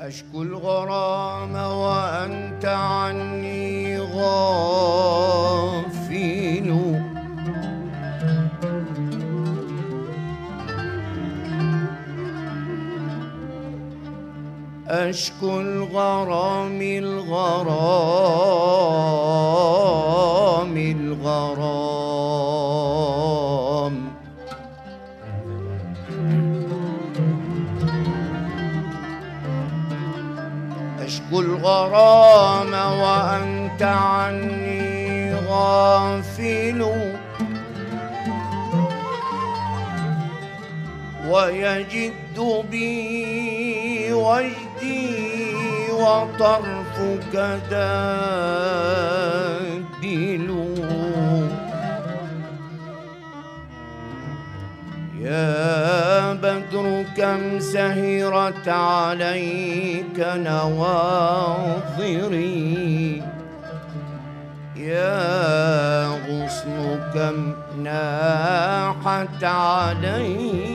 أشكو الغرام وأنت عني غافل، أشكو الغرام الغرام الغرام، أشكو الغرام وأنت عني غافل، ويجد بي وجدي وطرفك دادل، يا بدر كم سهرت عليك نواظري، يا غصن كم ناحت عليك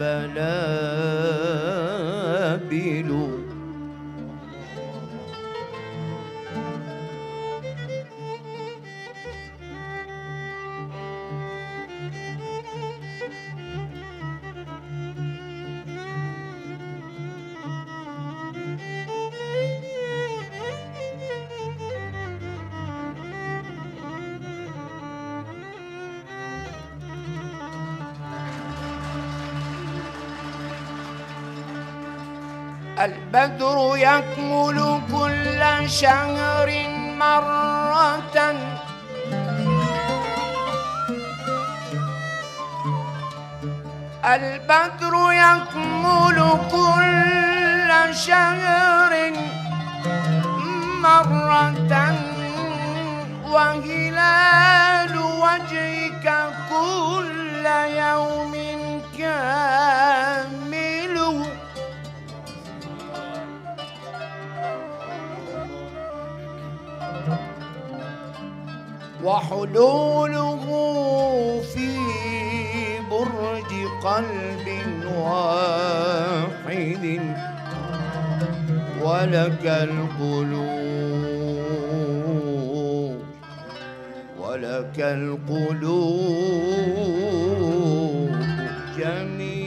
بلابل، البدر يكمل كل شهر مرة، البدر يكمل كل شهر مرة، وهلال وجهك كل يوم كامل، وحلوله في برج قلب واحد، ولك القلوب ولك القلوب جميعا.